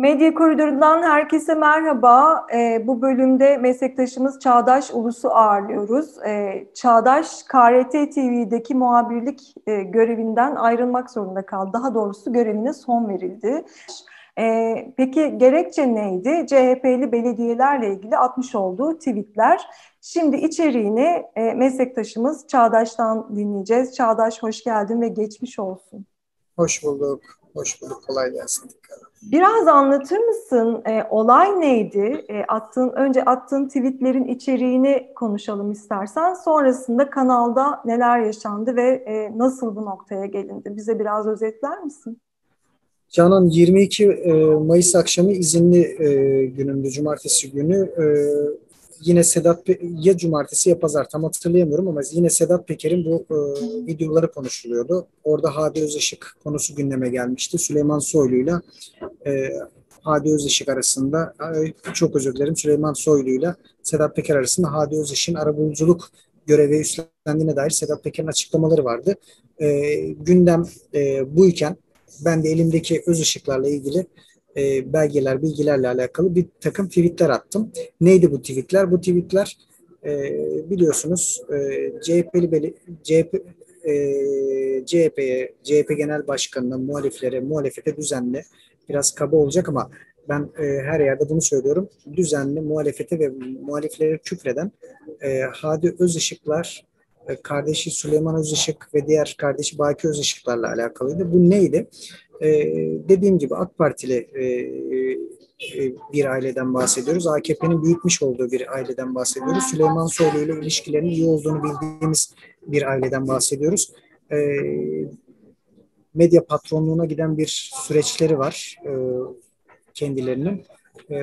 Medyakoridoru'ndan herkese merhaba. Bu bölümde meslektaşımız Çağdaş Ulus'u ağırlıyoruz. Çağdaş, KRT TV'deki muhabirlik görevinden ayrılmak zorunda kaldı. Daha doğrusu görevine son verildi. Peki gerekçe neydi? CHP'li belediyelerle ilgili atmış olduğu tweetler. Şimdi içeriğini meslektaşımız Çağdaş'tan dinleyeceğiz. Çağdaş, hoş geldin ve geçmiş olsun. Hoş bulduk. Hoş bulduk. Kolay gelsin. Biraz anlatır mısın? Olay neydi? Önce attığın tweetlerin içeriğini konuşalım istersen. Sonrasında kanalda neler yaşandı ve nasıl bu noktaya gelindi? Bize biraz özetler misin? Canan, 22 Mayıs akşamı izinli günümdü. Cumartesi günü yine ya cumartesi ya pazar, tam hatırlayamıyorum ama yine Sedat Peker'in bu videoları konuşuluyordu. Orada Hadi Özışık konusu gündeme gelmişti. Süleyman Soylu'yla Hadi Özışık arasında, çok özür dilerim, Süleyman Soylu'yla Sedat Peker arasında Hadi Özışık'ın arabuluculuk görevi üstlendiğine dair Sedat Peker'in açıklamaları vardı. Gündem buyken ben de elimdeki Özışıklarla ilgili belgeler, bilgilerle alakalı bir takım tweetler attım. Neydi bu tweetler? Bu tweetler biliyorsunuz CHP Genel Başkanı'nın muhalefete düzenli, biraz kaba olacak ama ben her yerde bunu söylüyorum, düzenli muhalefete ve muhaliflere küfreden Hadi Özışıklar, kardeşi Süleyman Özışık ve diğer kardeşi Baki Özışıklarla alakalıydı. Bu neydi? Dediğim gibi AK Partili bir aileden bahsediyoruz. AKP'nin büyütmüş olduğu bir aileden bahsediyoruz. Süleyman Soylu ile ilişkilerinin iyi olduğunu bildiğimiz bir aileden bahsediyoruz. Medya patronluğuna giden bir süreçleri var kendilerinin.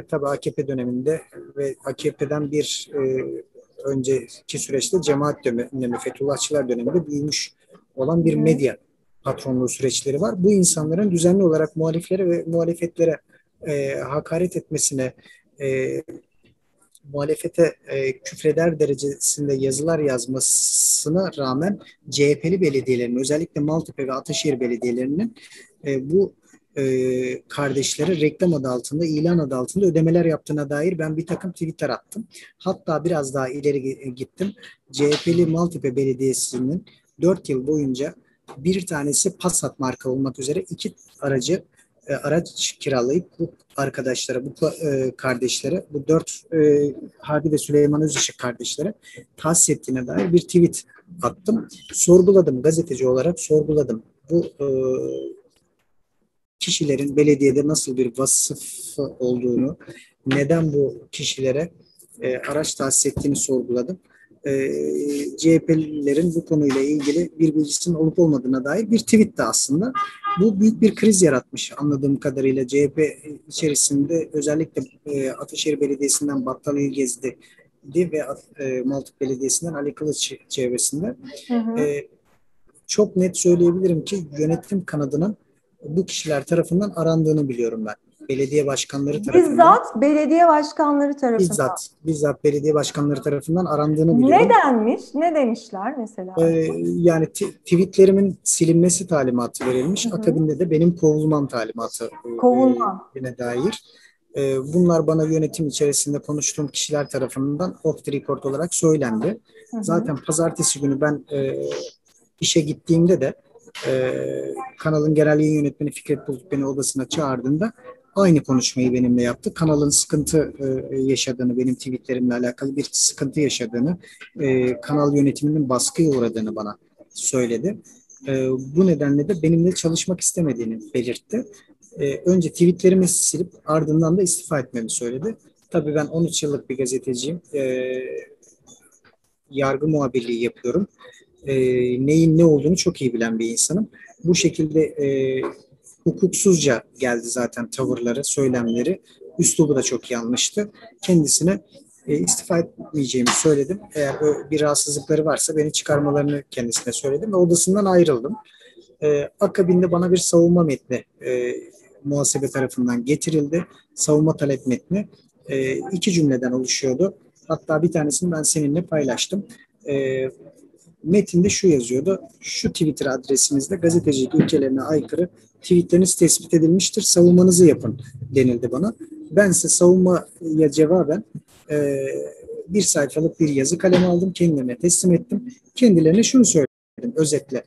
Tabii AKP döneminde ve AKP'den bir önceki süreçte cemaat dönemi, Fethullahçılar döneminde büyümüş olan bir medya patronluğu süreçleri var. Bu insanların düzenli olarak muhaliflere ve muhalefetlere hakaret etmesine, muhalefete küfreder derecesinde yazılar yazmasına rağmen CHP'li belediyelerin, özellikle Maltepe ve Ataşehir belediyelerinin bu kardeşlere reklam adı altında, ilan adı altında ödemeler yaptığına dair ben bir takım tweetler attım. Hatta biraz daha ileri gittim. CHP'li Maltepe Belediyesi'nin 4 yıl boyunca bir tanesi Passat marka olmak üzere iki araç kiralayıp bu arkadaşlara, bu kardeşlere, bu 4 Hadi ve Süleyman Özışık kardeşlere tahsis ettiğine dair bir tweet attım. Sorguladım, gazeteci olarak sorguladım. Bu kişilerin belediyede nasıl bir vasıf olduğunu, neden bu kişilere araç tahsis ettiğini sorguladım. CHP'lilerin bu konuyla ilgili bir bilgisinin olup olmadığına dair bir tweet de aslında. Bu büyük bir kriz yaratmış anladığım kadarıyla CHP içerisinde, özellikle Ataşehir Belediyesi'nden Battal İlgezdi ve Maltepe Belediyesi'nden Ali Kılıç çevresinde. Çok net söyleyebilirim ki yönetim kanadının bu kişiler tarafından arandığını biliyorum ben. Belediye başkanları tarafından. Bizzat belediye başkanları tarafından arandığını biliyorum. Nedenmiş? Ne demişler mesela? Yani tweetlerimin silinmesi talimatı verilmiş. Hı-hı. Akabinde de benim kovulmam talimatı. Kovulma. Dair. Bunlar bana yönetim içerisinde konuştuğum kişiler tarafından off the record olarak söylendi. Hı-hı. Zaten pazartesi günü ben işe gittiğimde de kanalın genel yayın yönetmeni Fikret Bulut beni odasına çağırdığında aynı konuşmayı benimle yaptı. Kanalın sıkıntı yaşadığını, benim tweetlerimle alakalı bir sıkıntı yaşadığını, kanal yönetiminin baskıya uğradığını bana söyledi. Bu nedenle de benimle çalışmak istemediğini belirtti. Önce tweetlerimi silip ardından da istifa etmemi söyledi. Tabii ben 13 yıllık bir gazeteciyim. Yargı muhabirliği yapıyorum. Neyin ne olduğunu çok iyi bilen bir insanım. Bu şekilde hukuksuzca geldi zaten tavırları, söylemleri. Üslubu da çok yanlıştı. Kendisine istifa etmeyeceğimi söyledim. Eğer bir rahatsızlıkları varsa beni çıkarmalarını kendisine söyledim ve odasından ayrıldım. Akabinde bana bir savunma metni muhasebe tarafından getirildi. Savunma talep metni iki cümleden oluşuyordu. Hatta bir tanesini ben seninle paylaştım. metinde şu yazıyordu. Şu Twitter adresinizde gazetecilik ülkelerine aykırı tweetleriniz tespit edilmiştir. Savunmanızı yapın denildi bana. Ben ise savunmaya cevaben bir sayfalık bir yazı kalemi aldım. Kendilerine teslim ettim. Kendilerine şunu söyledim özetle.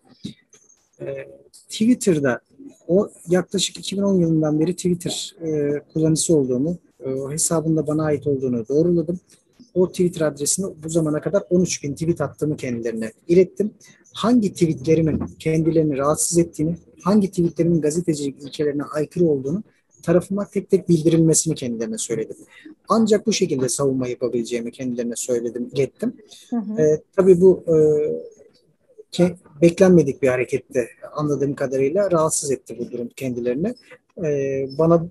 Twitter'da o yaklaşık 2010 yılından beri Twitter kullanıcısı olduğumu, hesabında bana ait olduğunu doğruladım. O Twitter adresini bu zamana kadar 13.000 tweet attığımı kendilerine ilettim. Hangi tweetlerimin kendilerini rahatsız ettiğini, hangi tweetlerimin gazetecilik ilkelerine aykırı olduğunu tarafıma tek tek bildirilmesini kendilerine söyledim. Ancak bu şekilde savunma yapabileceğimi kendilerine söyledim, ilettim. Tabii bu beklenmedik bir harekette anladığım kadarıyla rahatsız etti bu durum kendilerini. Bana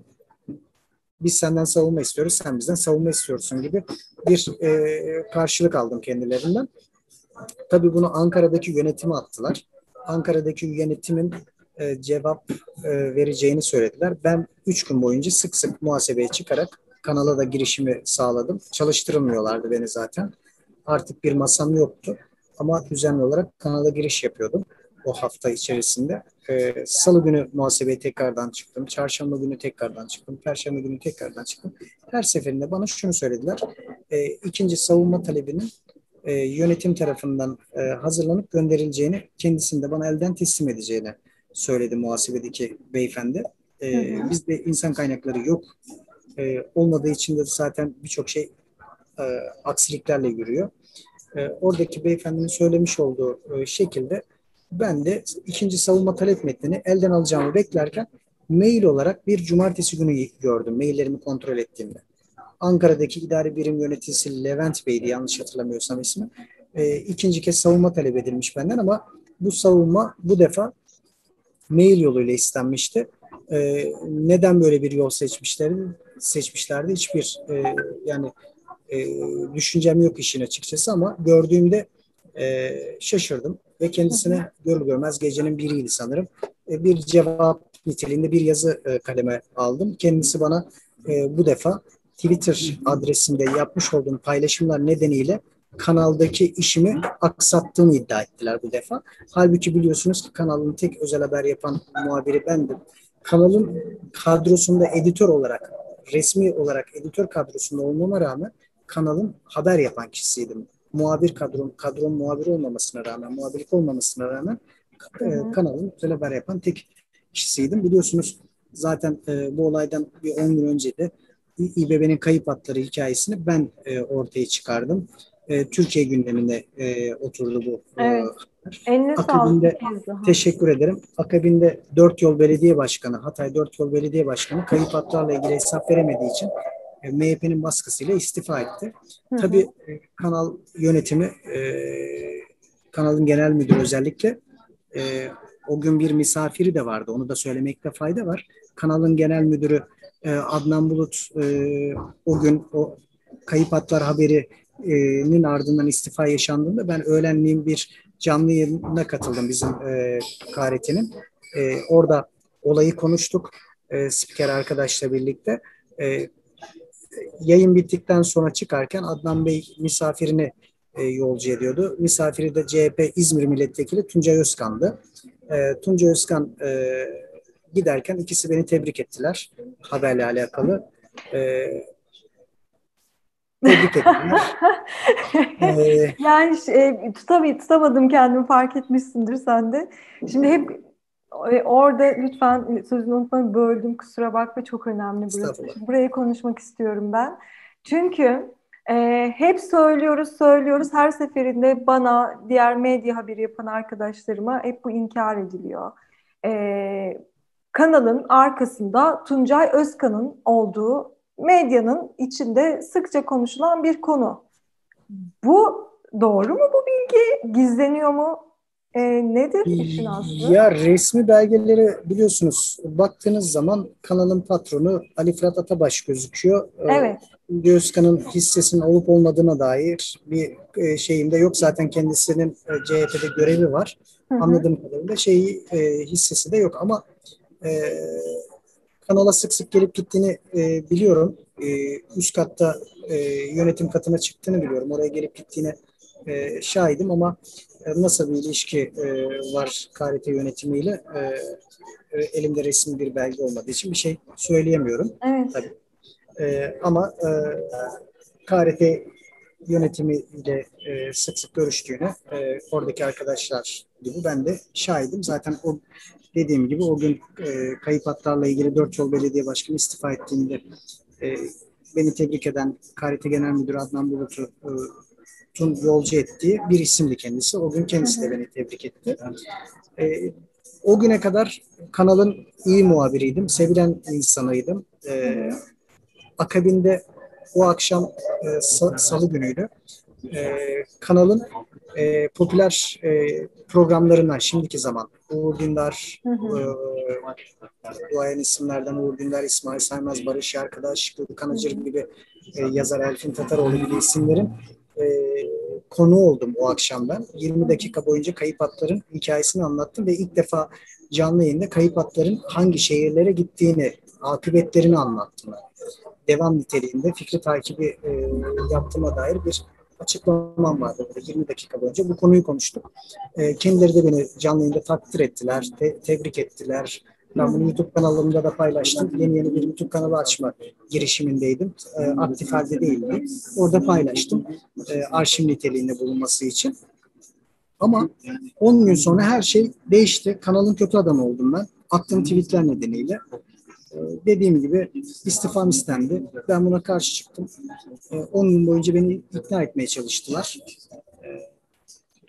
biz senden savunma istiyoruz, sen bizden savunma istiyorsun gibi bir karşılık aldım kendilerinden. Tabii bunu Ankara'daki yönetime attılar. Ankara'daki yönetimin cevap vereceğini söylediler. Ben 3 gün boyunca sık sık muhasebeye çıkarak kanala da girişimi sağladım. Çalıştırılmıyorlardı beni zaten. Artık bir masam yoktu. Ama düzenli olarak kanala giriş yapıyordum o hafta içerisinde. Salı günü muhasebeye tekrardan çıktım. Çarşamba günü tekrardan çıktım. Perşembe günü tekrardan çıktım. Her seferinde bana şunu söylediler. İkinci savunma talebinin yönetim tarafından hazırlanıp gönderileceğini, kendisini de bana elden teslim edeceğini söyledi muhasebedeki beyefendi. Bizde insan kaynakları yok. Olmadığı için de zaten birçok şey aksiliklerle yürüyor. Oradaki beyefendinin söylemiş olduğu şekilde ben de ikinci savunma talep metnini elden alacağımı beklerken mail olarak bir cumartesi günü gördüm maillerimi kontrol ettiğimde. Ankara'daki idari birim yöneticisi Levent Bey'di yanlış hatırlamıyorsam ismi. İkinci kez savunma talep edilmiş benden ama bu savunma bu defa mail yoluyla istenmişti. Neden böyle bir yol seçmişlerdi? Hiçbir yani düşüncem yok işin açıkçası ama gördüğümde şaşırdım ve kendisine görür görmez gecenin biriydi sanırım. Bir cevap niteliğinde bir yazı kaleme aldım. Kendisi bana bu defa Twitter adresimde yapmış olduğum paylaşımlar nedeniyle kanaldaki işimi aksattığımı iddia ettiler bu defa. Halbuki biliyorsunuz ki kanalın tek özel haber yapan muhabiri bendim. Kanalın kadrosunda editör olarak, resmi olarak editör kadrosunda olmama rağmen kanalın haber yapan kişisiydim. Muhabir kadron muhabir olmamasına rağmen, muhabirlik olmamasına rağmen kanalın güzel haber yapan tek kişisiydim. Biliyorsunuz zaten bu olaydan bir 10 gün önce de İBB'nin kayıp atları hikayesini ben ortaya çıkardım. Türkiye gündemine oturdu bu. Evet. Akabinde, teşekkür ederim. Akabinde 4 Yol Belediye Başkanı, Hatay 4 Yol Belediye Başkanı kayıp atlarla ilgili hesap veremediği için MHP'nin baskısıyla istifa etti. Tabii kanal yönetimi, kanalın genel müdürü özellikle, o gün bir misafiri de vardı, onu da söylemekte fayda var. Kanalın genel müdürü Adnan Bulut o gün o kayıp atlar haberinin ardından istifa yaşandığında ben öğlenliğin bir canlı yayına katıldım bizim KRT'nin. Orada olayı konuştuk spiker arkadaşla birlikte. Yayın bittikten sonra çıkarken Adnan Bey misafirini yolcu ediyordu. Misafiri de CHP İzmir Milletvekili Tuncay Özkan'dı. Tuncay Özkan giderken ikisi beni tebrik ettiler haberle alakalı. Tebrik ettiler. Yani tutamadım kendimi, fark etmişsindir sen de. Şimdi hep orada lütfen sözünü unutmayın, böldüm kusura bakma, çok önemli burası. Burayı konuşmak istiyorum ben. Çünkü hep söylüyoruz her seferinde bana, diğer medya haberi yapan arkadaşlarıma hep bu inkar ediliyor. Kanalın arkasında Tuncay Özkan'ın olduğu medyanın içinde sıkça konuşulan bir konu. Bu doğru mu bu bilgi? Gizleniyor mu? Nedir işin aslı? Ya resmi belgeleri biliyorsunuz, baktığınız zaman kanalın patronu Ali Fırat Atabaş gözüküyor. Evet. Özkan'ın hissesinin olup olmadığına dair bir şeyim de yok. Zaten kendisinin CHP'de görevi var. Anladığım kadarıyla hissesi de yok ama kanala sık sık gelip gittiğini biliyorum. Üst katta yönetim katına çıktığını biliyorum. Oraya gelip gittiğine şahidim ama nasıl bir ilişki var KRT yönetimiyle? Elimde resmi bir belge olmadığı için bir şey söyleyemiyorum. Evet. Tabii. Ama KRT yönetimiyle sık sık görüştüğüne oradaki arkadaşlar gibi ben de şahidim. Zaten o dediğim gibi o gün kayıp hatlarla ilgili 4 yol belediye başkanı istifa ettiğinde beni tebrik eden KRT Genel Müdürü Adnan Bulut'u yolcu ettiği bir isimdi kendisi. O gün kendisi de beni tebrik etti. O güne kadar kanalın iyi muhabiriydim. Sevilen insanıydım. Akabinde o akşam salı günüydü. Kanalın popüler programlarından şimdiki zaman Uğur Dündar, duayen isimlerden Uğur Dündar, İsmail Saymaz, Barış Yarkadaş, Şükrü Kanıcı gibi yazar Elfin Tataroğlu gibi isimlerin konu oldum o akşam ben. 20 dakika boyunca kayıp atların hikayesini anlattım ve ilk defa canlı yayında kayıp atların hangi şehirlere gittiğini, akıbetlerini anlattım. Devam niteliğinde fikri takibi yaptığıma dair bir açıklamam vardı. 20 dakika boyunca bu konuyu konuştuk. Kendileri de beni canlı yayında takdir ettiler, tebrik ettiler. Ben bunu YouTube kanalımda da paylaştım. Yeni bir YouTube kanalı açma girişimindeydim. Aktif halde değildim. Orada paylaştım. Arşiv niteliğinde bulunması için. Ama 10 gün sonra her şey değişti. Kanalın kötü adamı oldum ben. Attığım tweetler nedeniyle. Dediğim gibi istifam istendi. Ben buna karşı çıktım. 10 gün boyunca beni ikna etmeye çalıştılar.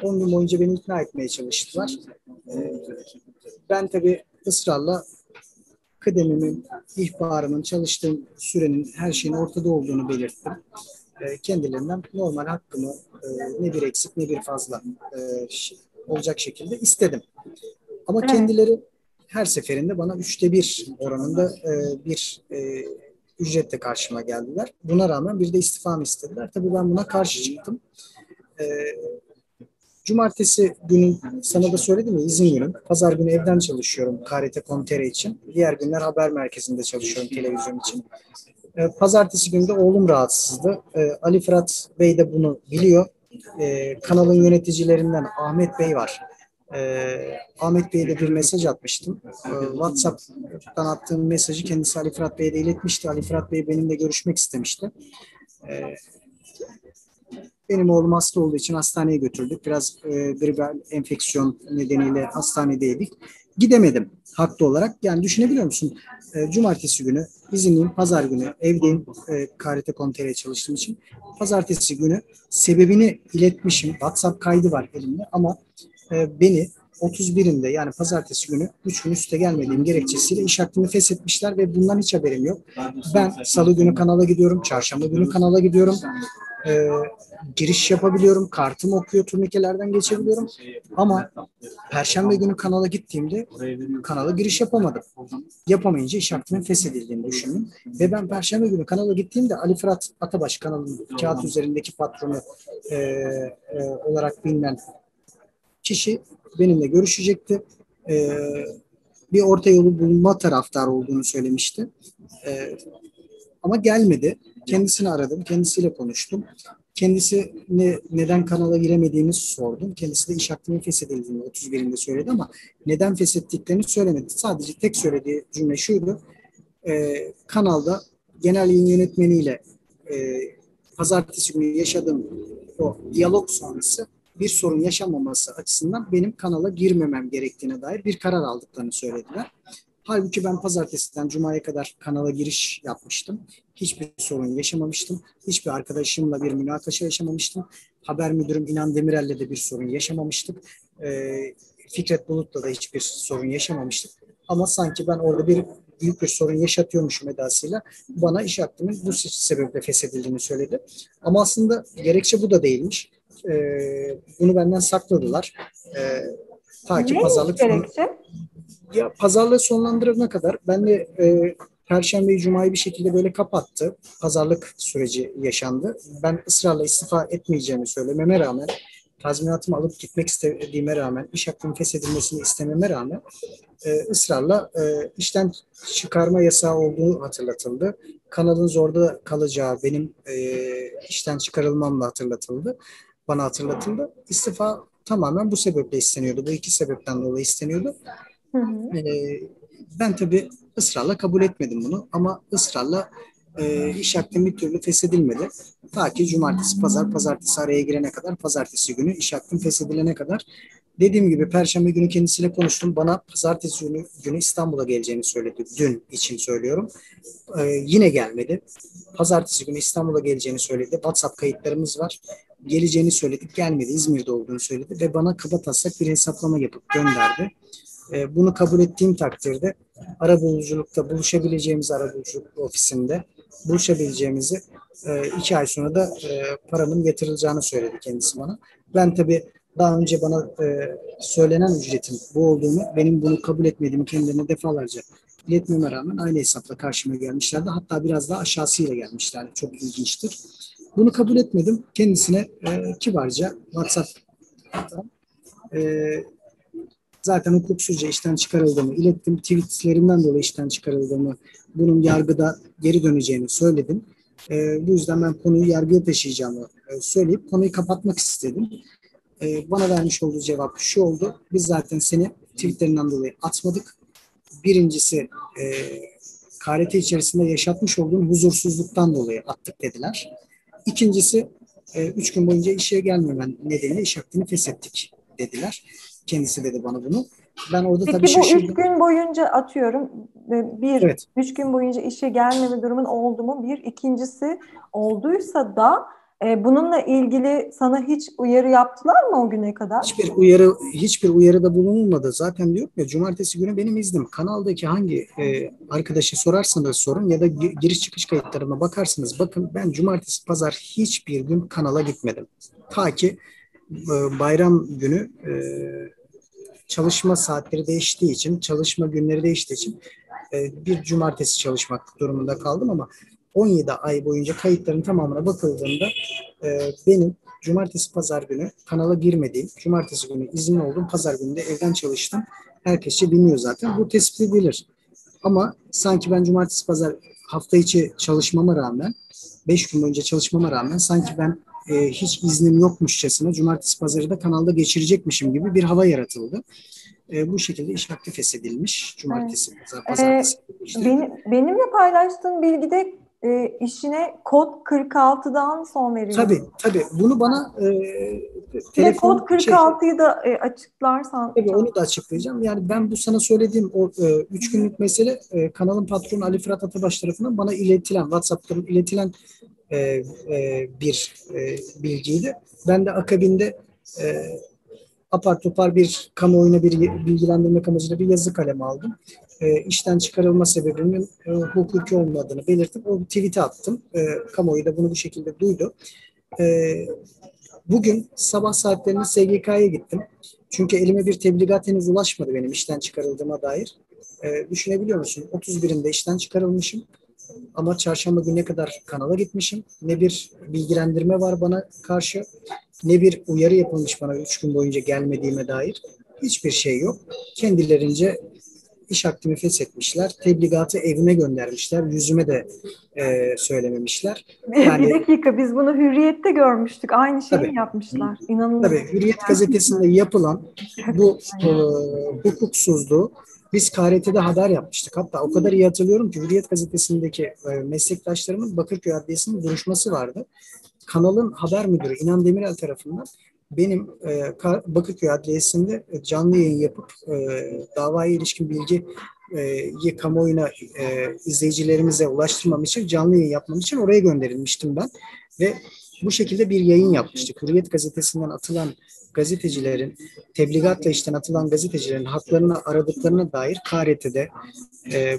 10 gün boyunca beni ikna etmeye çalıştılar. Ben tabii ısrarla kıdemimin, ihbarımın, çalıştığım sürenin her şeyin ortada olduğunu belirttim. Kendilerinden normal hakkımı ne bir eksik ne bir fazla olacak şekilde istedim. Ama kendileri her seferinde bana 1/3 oranında bir ücretle karşıma geldiler. Buna rağmen bir de istifamı istediler. Tabii ben buna karşı çıktım. Cumartesi günü sana da söyledim ya izin günüm. Pazar günü evden çalışıyorum KRT.com.tr için. Diğer günler haber merkezinde çalışıyorum televizyon için. Pazartesi günü de oğlum rahatsızdı. Ali Fırat Bey de bunu biliyor. Kanalın yöneticilerinden Ahmet Bey var. Ahmet Bey'e de bir mesaj atmıştım. WhatsApp'tan attığım mesajı kendisi Ali Fırat Bey'e de iletmişti. Ali Fırat Bey benimle görüşmek istemişti. Benim oğlum hasta olduğu için hastaneye götürdük. Biraz gribal enfeksiyon nedeniyle hastanedeydik. Gidemedim haklı olarak. Yani düşünebiliyor musun? Cumartesi günü izinliyim, pazar günü evdeyim. KRT.com.tr'ye çalıştığım için. Pazartesi günü sebebini iletmişim. WhatsApp kaydı var elimde ama beni 31'inde yani pazartesi günü 3 gün üste gelmediğim gerekçesiyle iş hakkımı feshetmişler ve bundan hiç haberim yok. Ben salı günü kanala gidiyorum, çarşamba günü kanala gidiyorum. Giriş yapabiliyorum, kartım okuyor, turnikelerden geçebiliyorum ama perşembe günü kanala gittiğimde kanala giriş yapamadım. Yapamayınca iş hakkının feshedildiğini düşündüm ve ben perşembe günü kanala gittiğimde Ali Fırat Atabaş kanalının kağıt üzerindeki patronu olarak bilinen kişi benimle görüşecekti. Bir orta yolu bulma taraftarı olduğunu söylemişti. Ama gelmedi. Kendisini aradım, kendisiyle konuştum. Kendisine neden kanala giremediğini sordum. Kendisi de iş hakkının feshedildiğini 31'inde söyledi ama neden feshettiklerini söylemedi. Sadece tek söylediği cümle şuydu. Kanalda genel yayın yönetmeniyle pazartesi günü yaşadığım o diyalog sonrası bir sorun yaşanmaması açısından benim kanala girmemem gerektiğine dair bir karar aldıklarını söylediler. Halbuki ben pazartesiden cumaya kadar kanala giriş yapmıştım. Hiçbir sorun yaşamamıştım. Hiçbir arkadaşımla bir münakaşa yaşamamıştım. Haber müdürüm İnan Demirel'le de bir sorun yaşamamıştık. Fikret Bulut'la da hiçbir sorun yaşamamıştık. Ama sanki ben orada büyük bir sorun yaşatıyormuşum edasıyla bana iş hakkımın bu sebeple feshedildiğini söyledi. Ama aslında gerekçe bu da değilmiş. Bunu benden sakladılar. Takip pazarlık gerekçe? Ya pazarlığı sonlandırana kadar benle perşembeyi, cumayı bir şekilde böyle kapattı. Pazarlık süreci yaşandı. Ben ısrarla istifa etmeyeceğimi söylememe rağmen, tazminatımı alıp gitmek istediğime rağmen, iş hakkımın feshedilmesini istememe rağmen ısrarla işten çıkarma yasağı olduğu hatırlatıldı. Kanalın zorda kalacağı benim işten çıkarılmamla hatırlatıldı. Bana hatırlatıldı. İstifa tamamen bu sebeple isteniyordu. Bu iki sebepten dolayı isteniyordu. Hı hı. Ben tabii ısrarla kabul etmedim bunu ama ısrarla iş akdim bir türlü feshedilmedi. Ta ki cumartesi, pazartesi araya girene kadar, pazartesi günü iş akdim feshedilene kadar. Dediğim gibi perşembe günü kendisiyle konuştum. Bana pazartesi günü İstanbul'a geleceğini söyledi. Dün için söylüyorum. Yine gelmedi. Pazartesi günü İstanbul'a geleceğini söyledi. WhatsApp kayıtlarımız var. Geleceğini söyledik. Gelmedi. İzmir'de olduğunu söyledi. Ve bana kaba taslak bir hesaplama yapıp gönderdi. Bunu kabul ettiğim takdirde arabuluculukta buluşabileceğimiz arabuluculuk ofisinde buluşabileceğimizi 2 ay sonra da paramın getirileceğini söyledi kendisi bana. Ben tabii daha önce bana söylenen ücretin bu olduğunu, benim bunu kabul etmediğimi kendilerine defalarca iletmeme rağmen aynı hesapla karşıma gelmişlerdi. Hatta biraz daha aşağısıyla gelmişlerdi. Çok ilginçtir. Bunu kabul etmedim. Kendisine kibarca WhatsApp'tan zaten hukuksuzca işten çıkarıldığımı ilettim. Tweetlerimden dolayı işten çıkarıldığımı, bunun yargıda geri döneceğini söyledim. Bu yüzden ben konuyu yargıya taşıyacağımı söyleyip konuyu kapatmak istedim. Bana vermiş olduğu cevap şu oldu. Biz zaten seni tweetlerinden dolayı atmadık. Birincisi KRT içerisinde yaşatmış olduğun huzursuzluktan dolayı attık dediler. İkincisi 3 gün boyunca işe gelmemen nedeniyle iş akdini feshettik dediler. Kendisi dedi bana bunu. Ben orada peki tabii şaşırdım. Peki bu 3 gün boyunca atıyorum. Bir, evet. 3 gün boyunca işe gelmeme durumun oldu mu? Bir, ikincisi olduysa da bununla ilgili sana hiç uyarı yaptılar mı o güne kadar? Hiçbir uyarıda bulunulmadı. Zaten diyor ya, cumartesi günü benim iznim. Kanaldaki hangi arkadaşı sorarsanız sorun ya da giriş çıkış kayıtlarıma bakarsınız. Bakın ben cumartesi pazar hiçbir gün kanala gitmedim. Ta ki bayram günü çalışma saatleri değiştiği için, çalışma günleri değiştiği için bir cumartesi çalışmak durumunda kaldım ama 17 ay boyunca kayıtların tamamına bakıldığında benim cumartesi pazar günü kanala girmediğim, cumartesi günü izinli oldum, pazar günü de evden çalıştım. Herkesçe bilmiyor zaten. Bu tespit edilir. Ama sanki ben cumartesi pazar hafta içi çalışmama rağmen, 5 gün boyunca çalışmama rağmen sanki ben hiç iznim yokmuşçasına cumartesi pazarı da kanalda geçirecekmişim gibi bir hava yaratıldı. Bu şekilde iş aktif feshedilmiş cumartesi pazartesi. Benimle paylaştığın bilgide işine kod 46'dan son veriyor. Tabii. Bunu bana telefon... Kod 46'yı da açıklarsan... Tabii onu da açıklayacağım. Yani ben bu sana söylediğim o 3 günlük mesele kanalın patronu Ali Fırat Atabaş tarafından bana iletilen, WhatsApp'tan iletilen bir bilgiydi. Ben de akabinde apar topar bir kamuoyuna bir bilgilendirmek amacıyla bir yazı kalemi aldım. İşten çıkarılma sebebinin hukuki olmadığını belirtip o tweet'e attım. Kamuoyu da bunu bu şekilde duydu. Bugün sabah saatlerinde SGK'ya gittim. Çünkü elime bir tebligat henüz ulaşmadı benim işten çıkarıldığıma dair. Düşünebiliyor musun? 31'inde işten çıkarılmışım. Ama çarşamba gününe kadar kanala gitmişim. Ne bir bilgilendirme var bana karşı, ne bir uyarı yapılmış bana 3 gün boyunca gelmediğime dair. Hiçbir şey yok. Kendilerince iş akdimi feshetmişler. Tebligatı evime göndermişler. Yüzüme de söylememişler. Yani, bir dakika, biz bunu Hürriyet'te görmüştük. Aynı şeyi yapmışlar. İnanılmaz. Tabii Hürriyet gazetesinde yapılan bu hukuksuzluğu biz KRT'de haber yapmıştık. Hatta o kadar iyi hatırlıyorum ki Hürriyet gazetesindeki meslektaşlarımın Bakırköy Adliyesi'nin duruşması vardı. Kanalın haber müdürü İnan Demirel tarafından benim Bakırköy Adliyesi'nde canlı yayın yapıp davaya ilişkin bilgiyi kamuoyuna, izleyicilerimize ulaştırmam için, canlı yayın yapmam için oraya gönderilmiştim ben. Ve bu şekilde bir yayın yapmıştık. Hürriyet gazetesinden atılan gazetecilerin, tebligatla işten atılan gazetecilerin haklarını aradıklarına dair KRT'de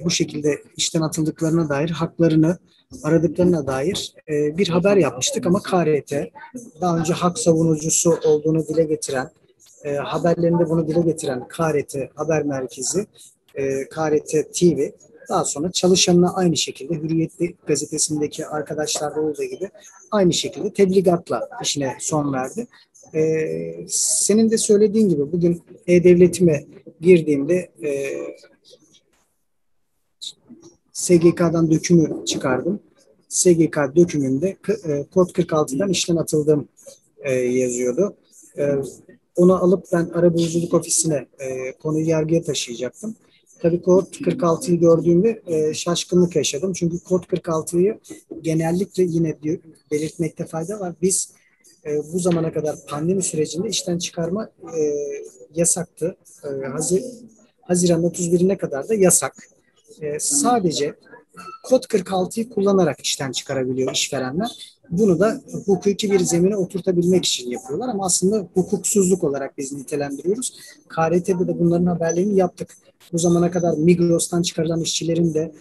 bu şekilde işten atıldıklarına dair, haklarını aradıklarına dair bir haber yapmıştık ama KRT daha önce hak savunucusu olduğunu dile getiren, haberlerinde bunu dile getiren KRT Haber Merkezi, KRT TV daha sonra çalışanına aynı şekilde Hürriyetli gazetesindeki arkadaşlarda olduğu gibi aynı şekilde tebligatla işine son verdi. Senin de söylediğin gibi bugün E-Devletime girdiğimde SGK'dan dökümü çıkardım. SGK dökümünde kod 46'dan işten atıldığım yazıyordu. Onu alıp ben arabuluculuk ofisine konuyu yargıya taşıyacaktım. Tabii Kod 46'yı gördüğümde şaşkınlık yaşadım. Çünkü Kod 46'yı genellikle yine belirtmekte fayda var. Biz bu zamana kadar pandemi sürecinde işten çıkarma yasaktı. Haziran 31'ine kadar da yasak. Sadece Kod 46'yı kullanarak işten çıkarabiliyor işverenler. Bunu da hukuki bir zemine oturtabilmek için yapıyorlar ama aslında hukuksuzluk olarak biz nitelendiriyoruz. KRT'de de bunların haberlerini yaptık. Bu zamana kadar Migros'tan çıkarılan işçilerin de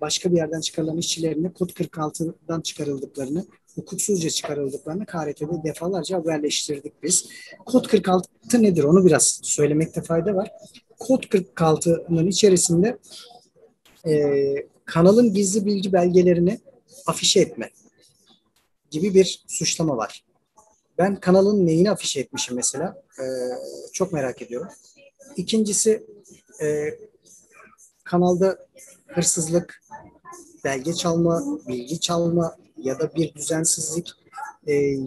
başka bir yerden çıkarılan işçilerin de Kod 46'dan çıkarıldıklarını, hukuksuzca çıkarıldıklarını KRT'de defalarca haberleştirdik biz. Kod 46 nedir? Onu biraz söylemekte fayda var. Kod 46'nın içerisinde kanalın gizli bilgi belgelerini afişe etme gibi bir suçlama var. Ben kanalın neyini afişe etmişim mesela? Çok merak ediyorum. İkincisi kanalda hırsızlık, belge çalma, bilgi çalma ya da bir düzensizlik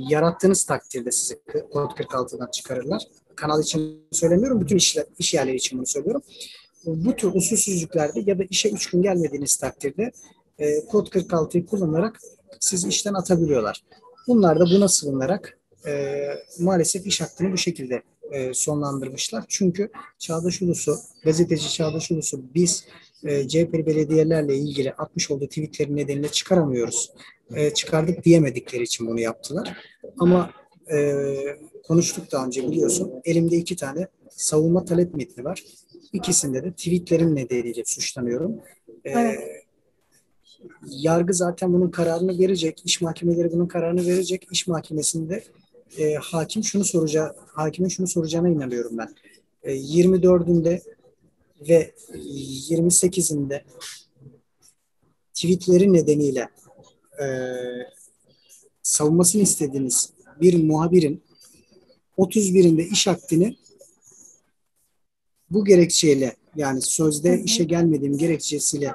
yarattığınız takdirde sizi Kod 46'dan çıkarırlar. Kanal için söylemiyorum, bütün iş yerleri için bunu söylüyorum. Bu tür usulsüzlüklerde ya da işe 3 gün gelmediğiniz takdirde Kod 46'yı kullanarak sizi işten atabiliyorlar. Bunlar da buna sığınarak maalesef iş hakkını bu şekilde sonlandırmışlar. Çünkü Çağdaş Ulus'u, gazeteci Çağdaş Ulus'u biz CHP'li belediyelerle ilgili atmış olduğu tweetlerin nedeniyle çıkaramıyoruz. Çıkardık diyemedikleri için bunu yaptılar. Ama konuştuk daha önce biliyorsun. Elimde 2 tane savunma talep metni var. İkisinde de tweetlerin nedeniyle suçlanıyorum. Evet. Yargı zaten bunun kararını verecek, iş mahkemeleri bunun kararını verecek. İş mahkemesinde hakimin şunu soracağına inanıyorum ben. 24'ünde ve 28'inde tweetleri nedeniyle savunmasını istediğiniz bir muhabirin 31'inde iş akdini bu gerekçeyle, yani sözde işe gelmediğim gerekçesiyle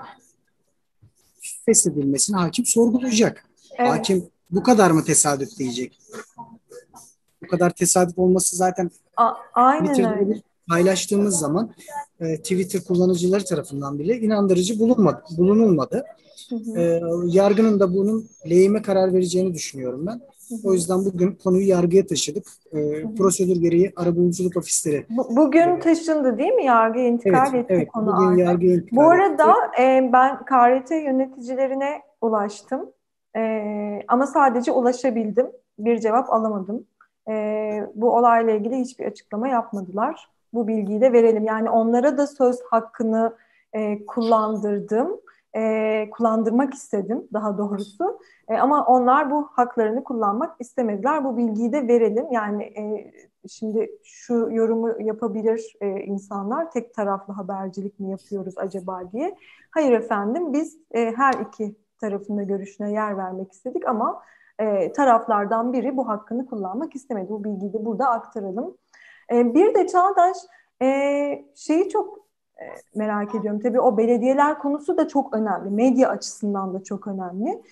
feshedilmesini hakim sorgulayacak. Evet. Hakim bu kadar mı tesadüf diyecek? Bu kadar tesadüf olması zaten aynen paylaştığımız zaman Twitter kullanıcıları tarafından bile inandırıcı bulunulmadı. Yargının da bunun lehime karar vereceğini düşünüyorum ben. O yüzden bugün konuyu yargıya taşıdık. Prosedür gereği arabuluculuk ofisleri. Bugün taşındı değil mi? Yargıya intikal etti konu. Bugün yargıya intikal Bu arada ben KRT yöneticilerine ulaştım. Ama sadece ulaşabildim. Bir cevap alamadım. Bu olayla ilgili hiçbir açıklama yapmadılar. Bu bilgiyi de verelim. Yani onlara da söz hakkını kullandırdım. Kullandırmak istedim daha doğrusu. Ama onlar bu haklarını kullanmak istemediler. Bu bilgiyi de verelim. Yani şimdi şu yorumu yapabilir insanlar. Tek taraflı habercilik mi yapıyoruz acaba diye. Hayır efendim, biz her iki tarafında görüşüne yer vermek istedik ama taraflardan biri bu hakkını kullanmak istemedi. Bu bilgiyi de burada aktaralım. Bir de Çağdaş şeyi çok merak ediyorum. Tabii o belediyeler konusu da çok önemli. Medya açısından da çok önemli.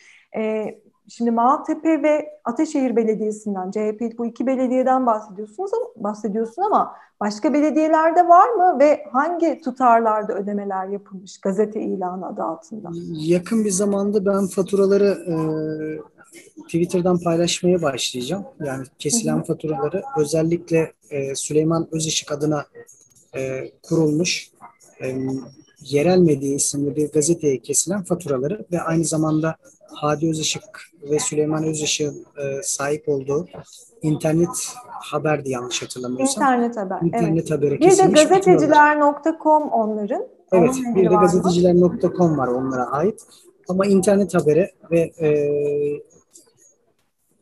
Şimdi Maltepe ve Ataşehir Belediyesi'nden, CHP bu 2 belediyeden bahsediyorsun ama başka belediyelerde var mı ve hangi tutarlarda ödemeler yapılmış gazete ilanı adı altında? Yakın bir zamanda ben faturaları Twitter'dan paylaşmaya başlayacağım. Yani kesilen faturaları özellikle Süleyman Özışık adına kurulmuş Yerel Medya isimli bir gazeteye kesilen faturaları ve aynı zamanda Hadi Özışık ve Süleyman Özışık'ın sahip olduğu internet haberdi yanlış hatırlamıyorsam. İnternet haber. İnternet haberi kesilmiş. Bir de gazeteciler.com onların. Evet, bir de gazeteciler.com var onlara ait. Ama internet haberi ve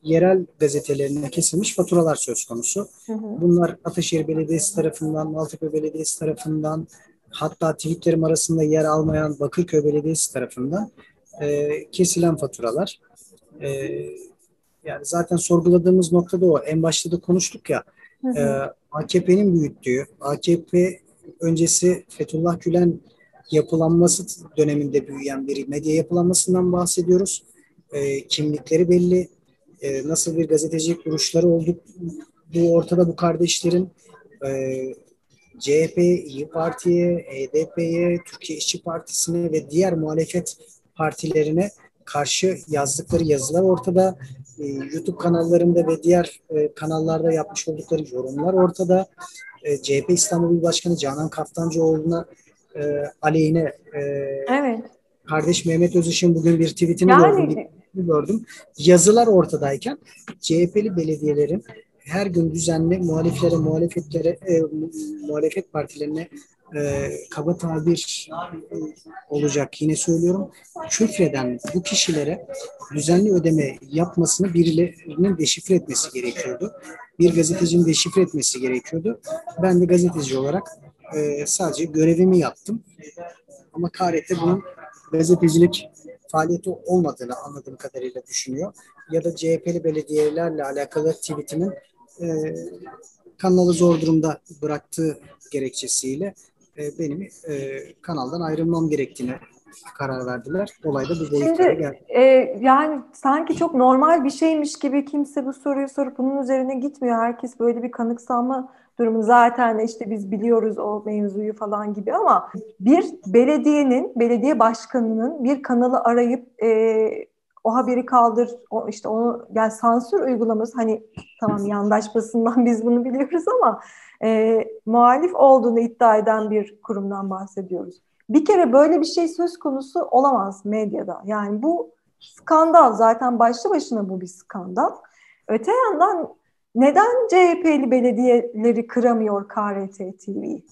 yerel gazetelerine kesilmiş faturalar söz konusu. Bunlar Ataşehir Belediyesi tarafından, Maltepe Belediyesi tarafından, hatta tweetlerim arasında yer almayan Bakırköy Belediyesi tarafından kesilen faturalar. Yani zaten sorguladığımız noktada o. En başta da konuştuk ya, AKP'nin büyüttüğü, AKP öncesi Fethullah Gülen yapılanması döneminde büyüyen bir medya yapılanmasından bahsediyoruz. Kimlikleri belli, nasıl bir gazetecilik kuruluşları bu ortada bu kardeşlerin CHP'ye, İYİ Parti'ye, HDP'ye, Türkiye İşçi Partisi'ne ve diğer muhalefet partilerine karşı yazdıkları yazılar ortada. YouTube kanallarında ve diğer kanallarda yapmış oldukları yorumlar ortada. CHP İstanbul İl Başkanı Canan Kaftancıoğlu'na aleyhine evet, kardeş Mehmet Özışık'ın bugün bir tweetini gördüm. Yazılar ortadayken CHP'li belediyelerin her gün düzenli muhaliflere, muhalefet partilerine kaba tabir olacak, yine söylüyorum, küfreden bu kişilere düzenli ödeme yapmasını birilerinin deşifre etmesi gerekiyordu. Bir gazetecinin deşifre etmesi gerekiyordu. Ben de gazeteci olarak sadece görevimi yaptım. Ama KRT bunun gazetecilik faaliyeti olmadığını anladığım kadarıyla düşünüyor. Ya da CHP'li belediyelerle alakalı tweetimin kanalı zor durumda bıraktığı gerekçesiyle benim kanaldan ayrılmam gerektiğine karar verdiler. Olay da bu boyutlara geldi. Yani sanki çok normal bir şeymiş gibi kimse bu soruyu sorup bunun üzerine gitmiyor. Herkes böyle bir kanıksanma durumu, zaten işte biz biliyoruz o mevzuyu falan gibi, ama bir belediyenin, belediye başkanının bir kanalı arayıp o haberi kaldır, o işte onu, yani sansür uygulaması, hani tamam yandaş basından biz bunu biliyoruz ama muhalif olduğunu iddia eden bir kurumdan bahsediyoruz. Bir kere böyle bir şey söz konusu olamaz medyada. Yani bu skandal, zaten başlı başına bu bir skandal. Öte yandan neden CHP'li belediyeleri kıramıyor KRT TV'yi?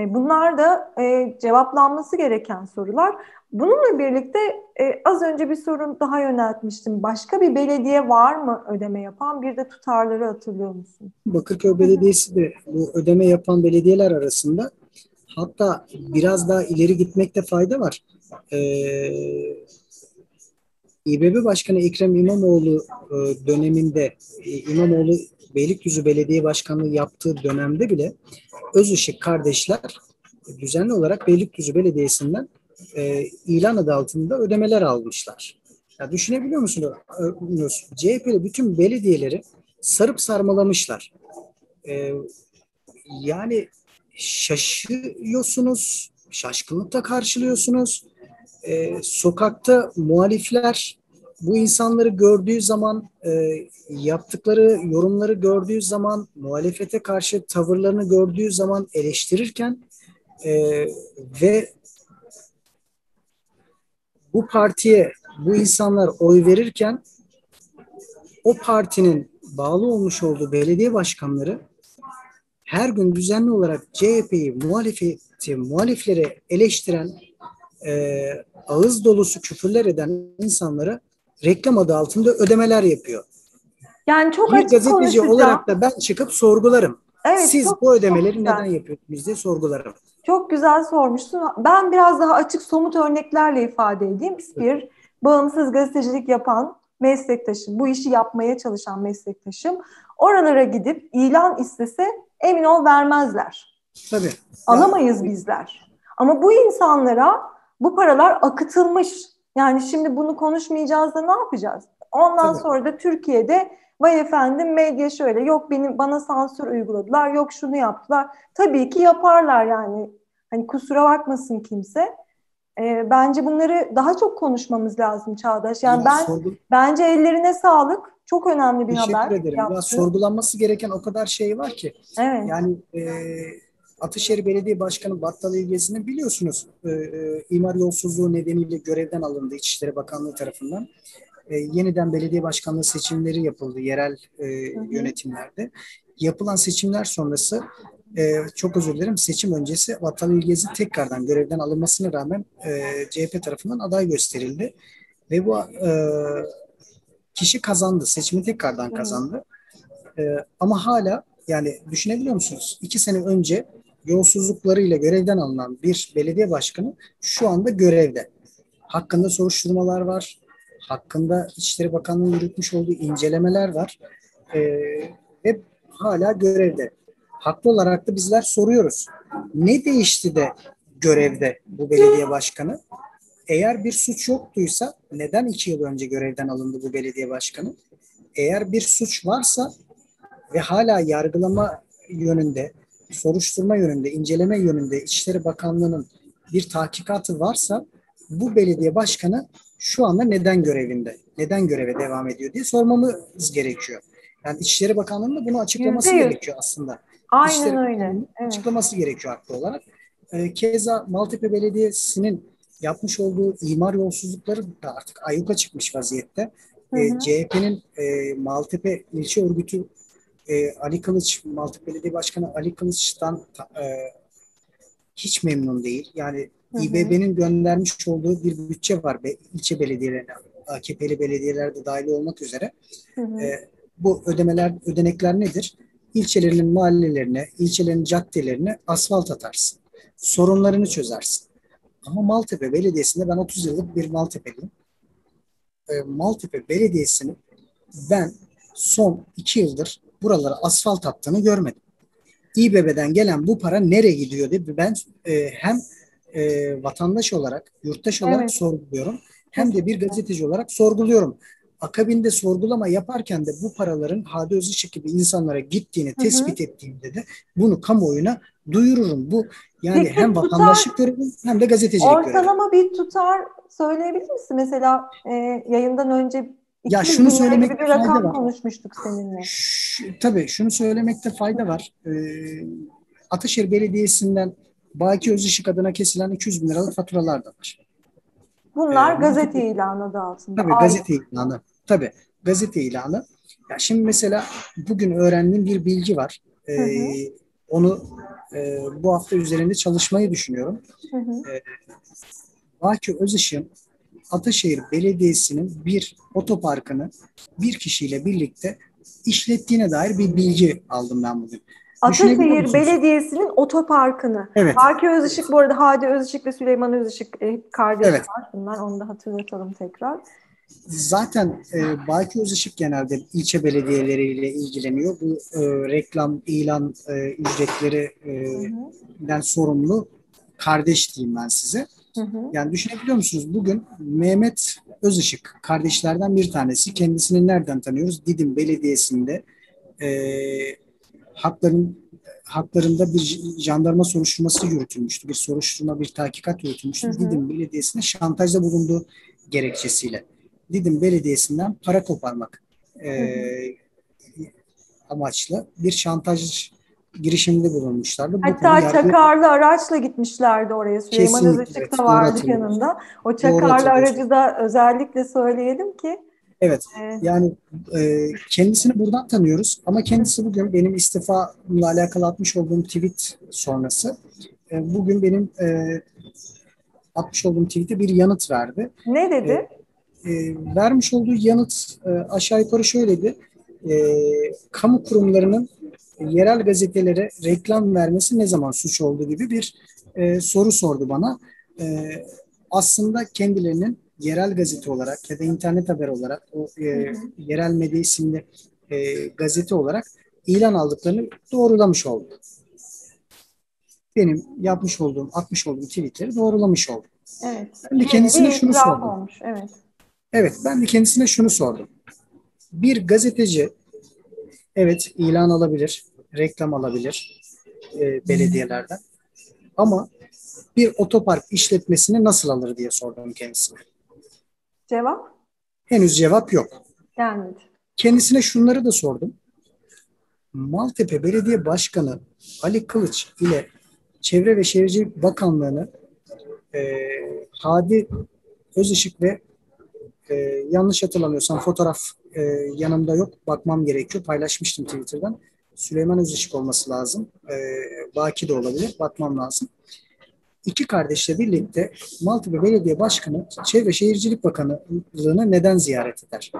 Bunlar da cevaplanması gereken sorular. Bununla birlikte az önce bir soru daha yöneltmiştim. Başka bir belediye var mı ödeme yapan? Bir de tutarları hatırlıyor musun? Bakırköy Belediyesi de bu ödeme yapan belediyeler arasında. Hatta biraz daha ileri gitmekte fayda var. İBB Başkanı Ekrem İmamoğlu döneminde, İmamoğlu Beylikdüzü Belediye Başkanlığı yaptığı dönemde bile Özışık kardeşler düzenli olarak Beylikdüzü Belediyesi'nden ilan adı altında ödemeler almışlar. Ya düşünebiliyor musunuz? CHP'li bütün belediyeleri sarıp sarmalamışlar. Yani şaşıyorsunuz, şaşkınlıkla karşılıyorsunuz. Sokakta muhalifler bu insanları gördüğü zaman, yaptıkları yorumları gördüğü zaman, muhalefete karşı tavırlarını gördüğü zaman eleştirirken ve bu partiye bu insanlar oy verirken o partinin bağlı olmuş olduğu belediye başkanları her gün düzenli olarak CHP'yi, muhalifleri eleştiren, ağız dolusu küfürler eden insanlara reklam adı altında ödemeler yapıyor. Yani çok açık konuşacağım. Bir gazeteci olarak da ben çıkıp sorgularım. Evet, siz çok, bu ödemeleri neden yapıyorsunuz diye sorgularım. Çok güzel sormuşsun. Ben biraz daha açık, somut örneklerle ifade edeyim. Bir, bağımsız gazetecilik yapan meslektaşım, bu işi yapmaya çalışan meslektaşım, oralara gidip ilan istese emin ol vermezler. Tabii. Alamayız bizler. Ama bu insanlara bu paralar akıtılmış. Yani şimdi bunu konuşmayacağız da ne yapacağız? Ondan sonra da Türkiye'de vay efendim medya şöyle, yok bana sansür uyguladılar, yok şunu yaptılar. Tabii ki yaparlar yani. Hani kusura bakmasın kimse. Bence bunları daha çok konuşmamız lazım Çağdaş. Yani bence ellerine sağlık. Çok önemli bir haber. Teşekkür ederim. Ya, sorgulanması gereken o kadar şey var ki. Evet. Yani Ataşehir Belediye Başkanı Battal İlgezdi'nin biliyorsunuz imar yolsuzluğu nedeniyle görevden alındı İçişleri Bakanlığı tarafından. Yeniden belediye başkanlığı seçimleri yapıldı yerel yönetimlerde. Yapılan seçimler sonrası, çok özür dilerim, seçim öncesi Battal İlgezdi tekrardan görevden alınmasına rağmen CHP tarafından aday gösterildi. Ve bu kişi kazandı. Seçimi tekrardan kazandı. Ama hala, yani düşünebiliyor musunuz? 2 sene önce yolsuzluklarıyla görevden alınan bir belediye başkanı şu anda görevde. Hakkında soruşturmalar var. Hakkında İçişleri Bakanlığı'nın yürütmüş olduğu incelemeler var. Ve hala görevde. Haklı olarak da bizler soruyoruz. Ne değişti de görevde bu belediye başkanı? Eğer bir suç yoktuysa neden 2 yıl önce görevden alındı bu belediye başkanı? Eğer bir suç varsa ve hala yargılama yönünde, soruşturma yönünde, inceleme yönünde İçişleri Bakanlığı'nın bir tahkikatı varsa bu belediye başkanı şu anda neden görevinde, neden göreve devam ediyor diye sormamız gerekiyor. Yani İçişleri Bakanlığı'nın da bunu açıklaması gerekiyor aslında. Aynen İçişleri öyle. Evet. Açıklaması gerekiyor haklı olarak. Keza Maltepe Belediyesi'nin yapmış olduğu imar yolsuzlukları da artık ayyuka çıkmış vaziyette. CHP'nin Maltepe ilçe örgütü Ali Kılıç, Maltepe Belediye Başkanı Ali Kılıç'tan hiç memnun değil. Yani İBB'nin göndermiş olduğu bir bütçe var ilçe belediyelerine, AKP'li belediyeler de dahil olmak üzere. Bu ödenekler nedir? İlçelerinin mahallelerine, ilçelerin caddelerine asfalt atarsın. Sorunlarını çözersin. Ama Maltepe Belediyesi'nde, ben 30 yıllık bir Maltepe'liyim. Maltepe Belediyesi'nin ben son 2 yıldır buralara asfalt attığını görmedim. İBB'den gelen bu para nereye gidiyor diye ben hem vatandaş olarak, yurttaş olarak sorguluyorum, hem de bir gazeteci olarak sorguluyorum. Akabinde sorgulama yaparken de bu paraların Hadi Özışık gibi insanlara gittiğini tespit ettiğimde de bunu kamuoyuna duyururum. Bu yani peki, hem vatandaşlık görevim hem de gazetecilik görevim. Ortalama bir tutar söyleyebilir misin? Mesela yayından önce 200 bin gibi bir rakam konuşmuştuk seninle. Tabii şunu söylemekte fayda var. Ataşehir Belediyesi'nden Baki Özışık adına kesilen 200 bin liralık faturalar da var. Bunlar gazete ilanı da altında. Tabii gazete ilanı. Tabii gazete ilanı. Ya şimdi mesela bugün öğrendiğim bir bilgi var. Onu bu hafta üzerinde çalışmayı düşünüyorum. Baki Özışık'ın Ataşehir Belediyesi'nin bir otoparkını bir kişiyle birlikte işlettiğine dair bir bilgi aldım ben bugün. Ataşehir Belediyesi'nin otoparkını. Evet. Baki Özışık, bu arada Hadi Özışık ve Süleyman Özışık kardeşler bunlar. Onu da hatırlatalım tekrar. Zaten Baki Özışık genelde ilçe belediyeleriyle ilgileniyor. Bu reklam, ilan ücretlerinden sorumlu kardeş diyeyim ben size. Yani düşünebiliyor musunuz? Bugün Mehmet Özışık kardeşlerden bir tanesi. Kendisini nereden tanıyoruz? Didim Belediyesi'nde haklarında bir jandarma soruşturması yürütülmüştü. Bir soruşturma, bir tahkikat yürütülmüştü. Didim Belediyesi'ne şantajda bulunduğu gerekçesiyle. Didim Belediyesi'nden para koparmak amaçlı bir şantaj girişiminde bulunmuşlardı. Hatta çakarlı araçla gitmişlerdi oraya. Süleyman Özışık da vardı yanında. O çakarlı aracı da özellikle söyleyelim ki. Evet, yani kendisini buradan tanıyoruz ama kendisi bugün benim istifamla alakalı atmış olduğum tweet sonrası bugün benim atmış olduğum tweet'e bir yanıt verdi. Ne dedi? Vermiş olduğu yanıt aşağı yukarı şöyleydi. Kamu kurumlarının yerel gazetelere reklam vermesi ne zaman suç oldu gibi bir soru sordu bana. Aslında kendilerinin yerel gazete olarak ya da internet haber olarak o Yerel Medya isimli gazete olarak ilan aldıklarını doğrulamış oldu. Benim yapmış olduğum, atmış olduğum tweetleri doğrulamış oldu. Evet. Ben de kendisine şunu sordum. Ben de kendisine şunu sordum. Bir gazeteci ilan alabilir, reklam alabilir belediyelerden ama bir otopark işletmesini nasıl alır diye sordum kendisine. Cevap? Henüz cevap yok. Gelmedi. Kendisine şunları da sordum. Maltepe Belediye Başkanı Ali Kılıç ile Çevre ve Şehircilik Bakanlığı'nı Hadi Özışık ve yanlış hatırlamıyorsam fotoğraf yanımda yok. Bakmam gerekiyor. Paylaşmıştım Twitter'dan. Süleyman Özışık olması lazım. Baki de olabilir. Bakmam lazım. İki kardeşle birlikte Maltepe Belediye Başkanı Çevre Şehircilik Bakanlığı'nı neden ziyaret eder?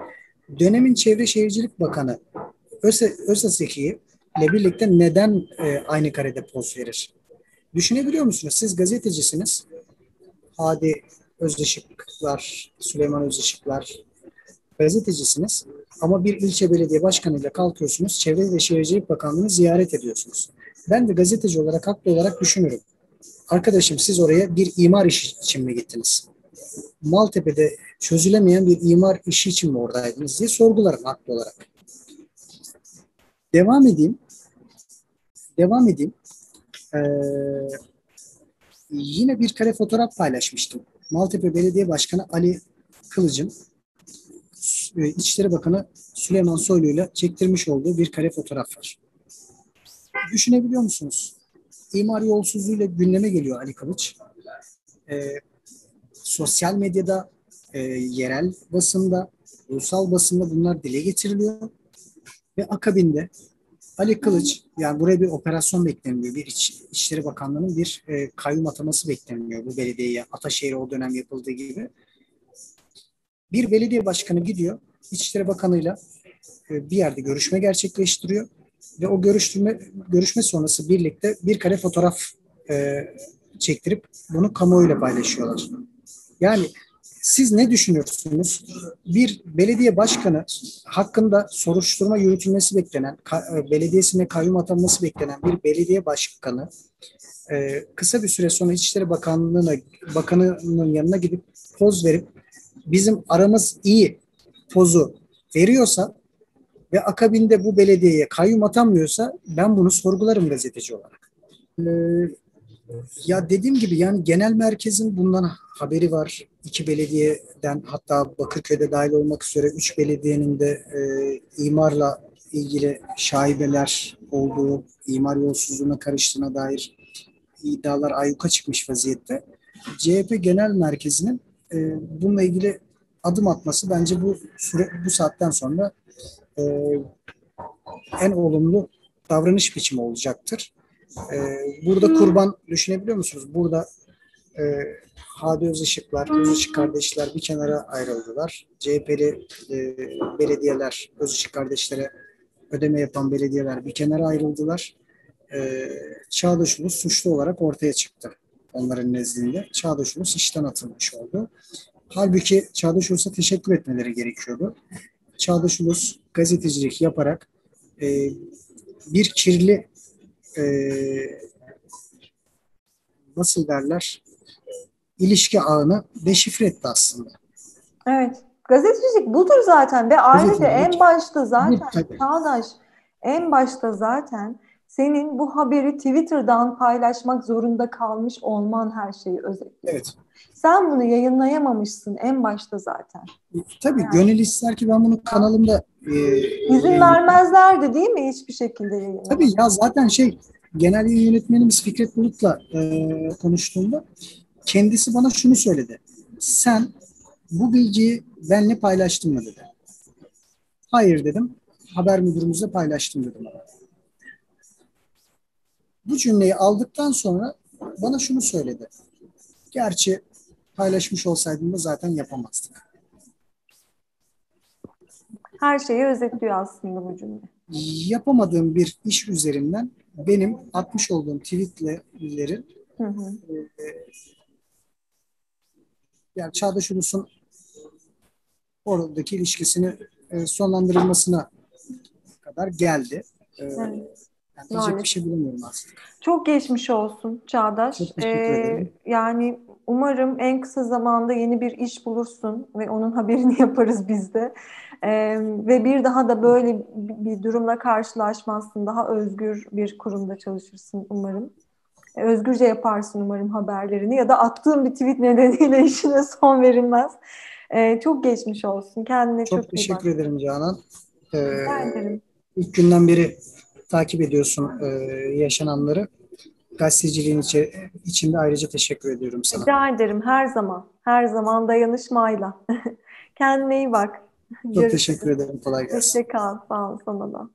Dönemin Çevre Şehircilik Bakanı Özaseki'yle birlikte neden aynı karede poz verir? Düşünebiliyor musunuz? Siz gazetecisiniz. Hadi Özışıklar, Süleyman Özışıklar gazetecisiniz. Ama bir ilçe belediye başkanıyla kalkıyorsunuz. Çevre ve Şehircilik Bakanlığı'nı ziyaret ediyorsunuz. Ben de gazeteci olarak haklı olarak düşünürüm. Arkadaşım siz oraya bir imar işi için mi gittiniz? Maltepe'de çözülemeyen bir imar işi için mi oradaydınız diye sorgularım haklı olarak. Devam edeyim. Yine bir kare fotoğraf paylaşmıştım. Maltepe Belediye Başkanı Ali Kılıç'ın İçişleri Bakanı Süleyman Soylu ile çektirmiş olduğu bir kare fotoğraf var. Düşünebiliyor musunuz? İmar yolsuzluğuyla gündeme geliyor Ali Kılıç. Sosyal medyada, yerel basında, ulusal basında bunlar dile getiriliyor. Ve akabinde Ali Kılıç, yani buraya bir operasyon bekleniliyor. Bir İçişleri Bakanlığı'nın bir kayyum ataması bekleniliyor bu belediyeye. Ataşehir o dönem yapıldığı gibi. Bir belediye başkanı gidiyor, İçişleri Bakanı'yla bir yerde görüşme gerçekleştiriyor. Ve o görüşme sonrası birlikte bir kare fotoğraf çektirip bunu kamuoyuyla paylaşıyorlar. Yani siz ne düşünüyorsunuz? Bir belediye başkanı hakkında soruşturma yürütülmesi beklenen, belediyesine kayyum atanması beklenen bir belediye başkanı kısa bir süre sonra İçişleri Bakanı'nın yanına gidip poz verip bizim aramız iyi pozu veriyorsa ve akabinde bu belediyeye kayyum atanmıyorsa ben bunu sorgularım gazeteci olarak. Ya dediğim gibi yani genel merkezin bundan haberi var. 2 belediyeden hatta Bakırköy'de dahil olmak üzere 3 belediyenin de imarla ilgili şaibeler olduğu, imar yolsuzluğuna karıştığına dair iddialar ayyuka çıkmış vaziyette. CHP genel merkezinin bununla ilgili adım atması bence bu saatten sonra en olumlu davranış biçimi olacaktır. Burada kurban düşünebiliyor musunuz? Burada Hadi Özışıklar, Özışık kardeşler bir kenara ayrıldılar. CHP'li belediyeler, Özışık kardeşlere ödeme yapan belediyeler bir kenara ayrıldılar. Çağdaş Ulus suçlu olarak ortaya çıktı onların nezdinde. Çağdaş Ulus işten atılmış oldu. Halbuki Çağdaş Ulus'a teşekkür etmeleri gerekiyordu. Çağdaş Ulus gazetecilik yaparak bir kirli nasıl derler ilişki ağını deşifre etti aslında. Evet. Gazetecilik budur zaten ve ayrıca en başta zaten Çağdaş en başta zaten senin bu haberi Twitter'dan paylaşmak zorunda kalmış olman her şeyi özetliyor. Evet. Sen bunu yayınlayamamışsın en başta zaten. Tabii yani. Gönül ister ki ben bunu kanalımda... İzin vermezlerdi değil mi hiçbir şekilde yayınlamak? Tabii ya zaten genel yayın yönetmenimiz Fikret Bulut'la konuştuğumda kendisi bana şunu söyledi. Sen bu bilgiyi benimle paylaştın mı dedi. Hayır dedim. Haber müdürümüzle paylaştım dedim. Bu cümleyi aldıktan sonra bana şunu söyledi. Gerçi paylaşmış olsaydım da zaten yapamazdık. Her şeyi özetliyor aslında bu cümle. Yapamadığım bir iş üzerinden benim atmış olduğum tweetlerin yani Çağdaş Ulus'un oradaki ilişkisini sonlandırılmasına kadar geldi. Evet. Bir şey bilmiyorum aslında. Çok geçmiş olsun Çağdaş. Çok yani umarım en kısa zamanda yeni bir iş bulursun ve onun haberini yaparız biz de. Ve bir daha da böyle bir durumla karşılaşmazsın. Daha özgür bir kurumda çalışırsın umarım. Özgürce yaparsın umarım haberlerini ya da attığın bir tweet nedeniyle işine son verilmez. Çok geçmiş olsun. Kendine çok teşekkür ederim Canan. İlk günden beri takip ediyorsun yaşananları. Gazeteciliğin içinde ayrıca teşekkür ediyorum sana. Rica ederim her zaman. Her zaman dayanışmayla. Kendine iyi bak. Çok teşekkür ederim. Kolay gelsin. Hoşça kal. Sağ ol sana da.